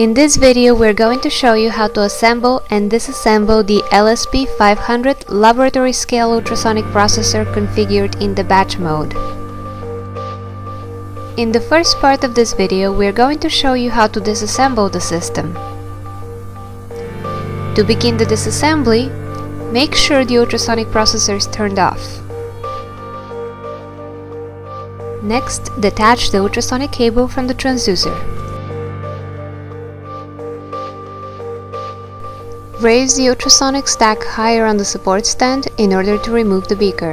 In this video we're going to show you how to assemble and disassemble the LSP-500 laboratory scale ultrasonic processor configured in the batch mode. In the first part of this video we're going to show you how to disassemble the system. To begin the disassembly, make sure the ultrasonic processor is turned off. Next, detach the ultrasonic cable from the transducer. Raise the ultrasonic stack higher on the support stand in order to remove the beaker.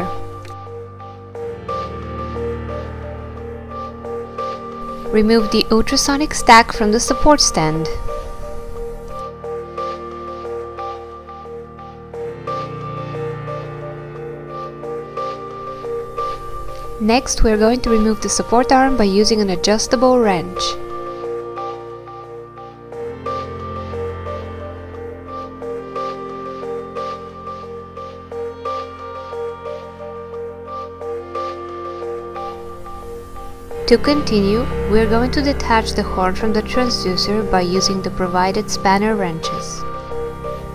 Remove the ultrasonic stack from the support stand. Next, we're going to remove the support arm by using an adjustable wrench. To continue, we're going to detach the horn from the transducer by using the provided spanner wrenches.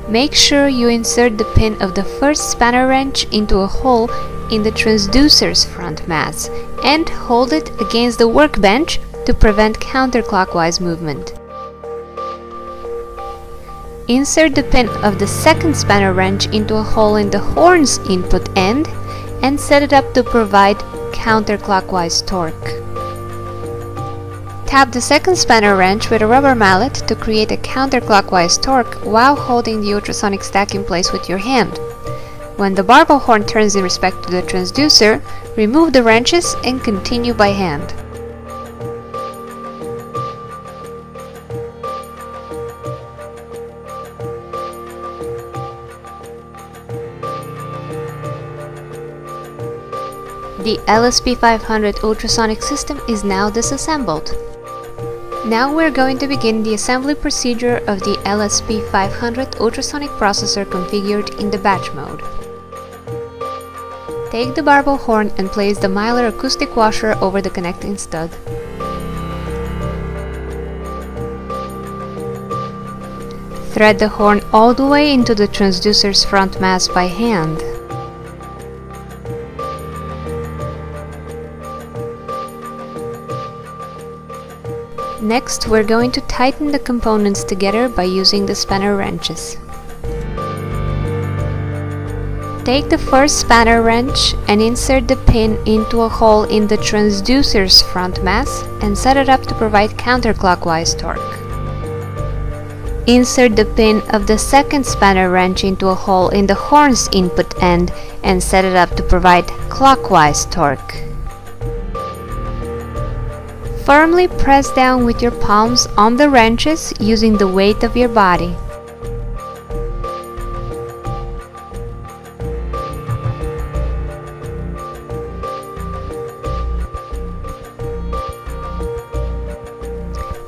Make sure you insert the pin of the first spanner wrench into a hole in the transducer's front mass and hold it against the workbench to prevent counterclockwise movement. Insert the pin of the second spanner wrench into a hole in the horn's input end and set it up to provide counterclockwise torque. Tap the second spanner wrench with a rubber mallet to create a counterclockwise torque while holding the ultrasonic stack in place with your hand. When the barbell horn turns in respect to the transducer, remove the wrenches and continue by hand. The LSP-500 ultrasonic system is now disassembled. Now we're going to begin the assembly procedure of the LSP-500 ultrasonic processor configured in the batch mode. Take the barbell horn and place the Mylar acoustic washer over the connecting stud. Thread the horn all the way into the transducer's front mass by hand. Next, we're going to tighten the components together by using the spanner wrenches. Take the first spanner wrench and insert the pin into a hole in the transducer's front mass and set it up to provide counterclockwise torque. Insert the pin of the second spanner wrench into a hole in the horn's input end and set it up to provide clockwise torque. Firmly press down with your palms on the wrenches using the weight of your body.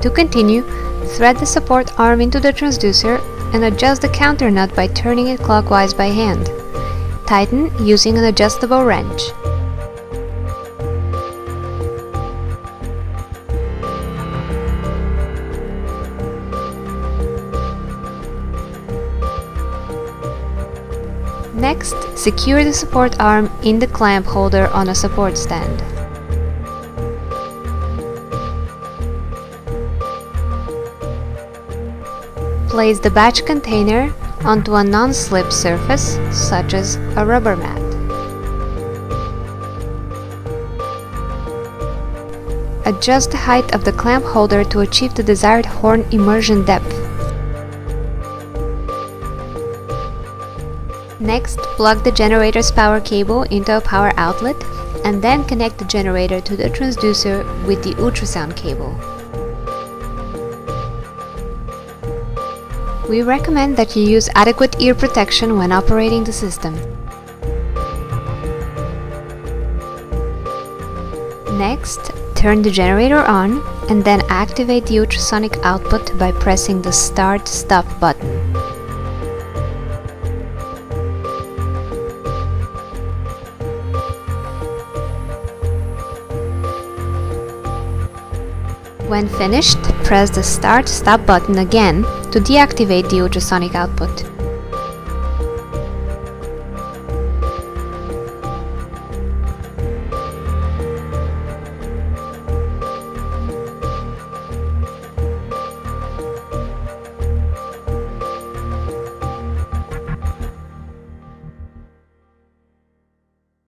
To continue, thread the support arm into the transducer and adjust the counter nut by turning it clockwise by hand. Tighten using an adjustable wrench. Next, secure the support arm in the clamp holder on a support stand. Place the batch container onto a non-slip surface, such as a rubber mat. Adjust the height of the clamp holder to achieve the desired horn immersion depth. Next, plug the generator's power cable into a power outlet and then connect the generator to the transducer with the ultrasound cable. We recommend that you use adequate ear protection when operating the system. Next, turn the generator on and then activate the ultrasonic output by pressing the Start/Stop button. When finished, press the Start/Stop button again to deactivate the ultrasonic output.